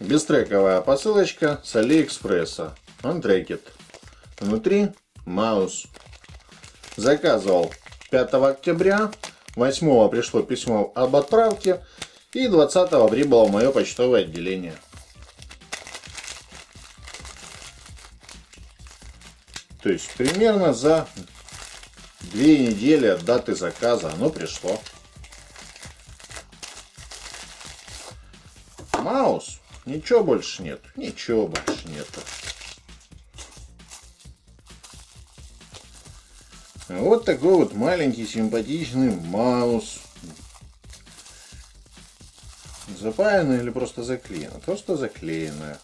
Бестрековая посылочка с AliExpress. Он трекит. Внутри маус. Заказывал 5 октября. 8 пришло письмо об отправке. И 20 прибыло в мое почтовое отделение. То есть примерно за 2 недели от даты заказа оно пришло. Маус. Ничего больше нет. Ничего больше нет. Вот такой вот маленький симпатичный маус. Запаянная или просто заклеена? Просто заклеенная.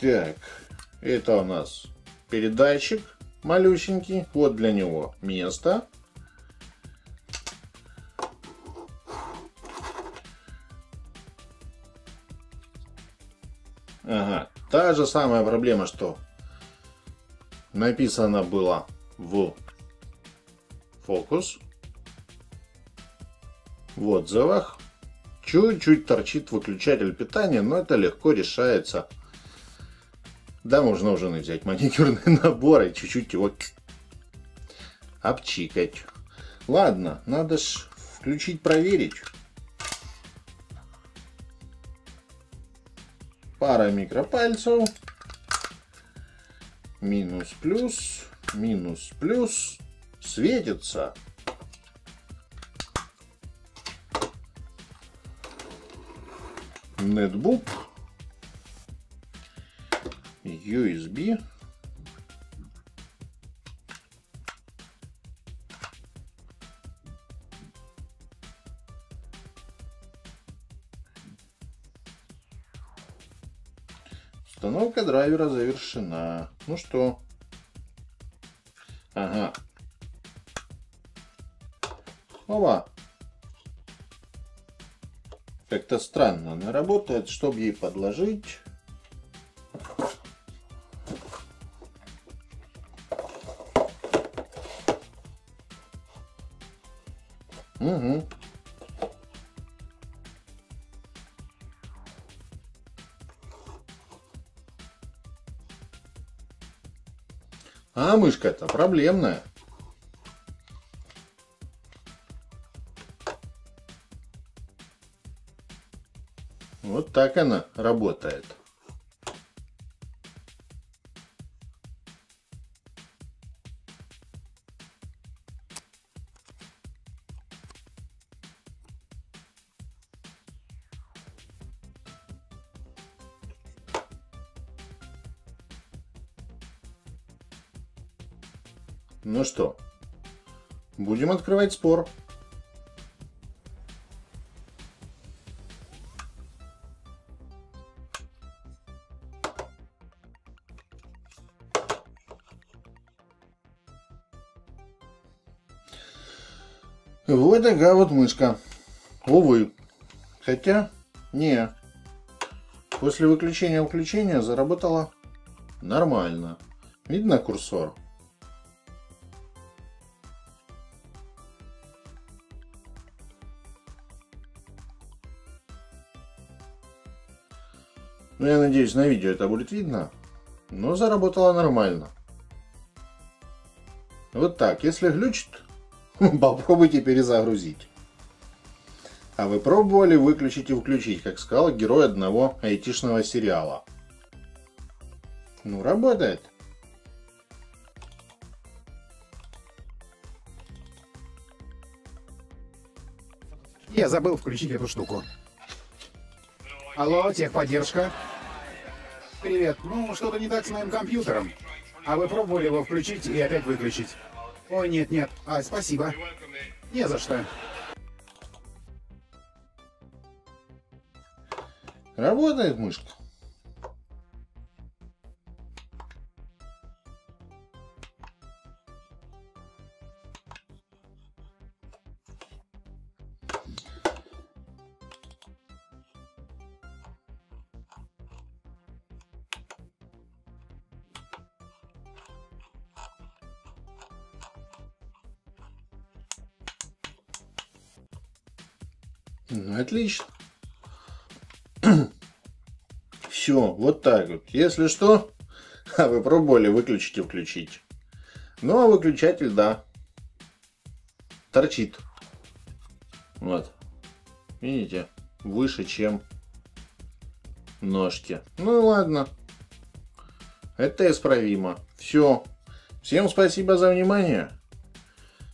Так, это у нас передатчик малюсенький. Вот для него место. Ага, та же самая проблема, что написано было в фокус. В отзывах. Чуть-чуть торчит выключатель питания, но это легко решается. Да, можно уже взять маникюрный набор и чуть-чуть его обчикать. Ладно, надо ж включить, проверить. Пара микропальцев. Минус-плюс. Минус-плюс. Светится. Нетбук. USB. Установка драйвера завершена. Ну что? Ага. Опа. Как-то странно она работает. Чтобы ей подложить... Угу. А мышка-то проблемная. Вот так она работает. Ну что, будем открывать спор. Вот такая вот мышка. Увы. Хотя, не. После выключения заработала нормально. Видно курсор? Ну, я надеюсь, на видео это будет видно, но заработала нормально. Вот так. Если глючит, попробуйте перезагрузить. А вы пробовали выключить и включить, как сказал герой одного айтишного сериала? Ну, работает. Я забыл включить эту штуку. Алло, техподдержка. Привет. Ну, что-то не так с моим компьютером. А вы пробовали его включить и опять выключить? Ой, нет. А, спасибо. Не за что. Работает мышка. Отлично. Все, вот так вот. Если что, вы пробовали выключить и включить. Ну, а выключатель, да, торчит. Вот. Видите? Выше, чем ножки. Ну, ладно. Это исправимо. Все. Всем спасибо за внимание.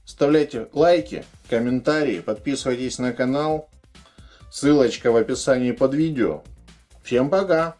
Ставляйте лайки, комментарии, подписывайтесь на канал. Ссылочка в описании под видео. Всем пока!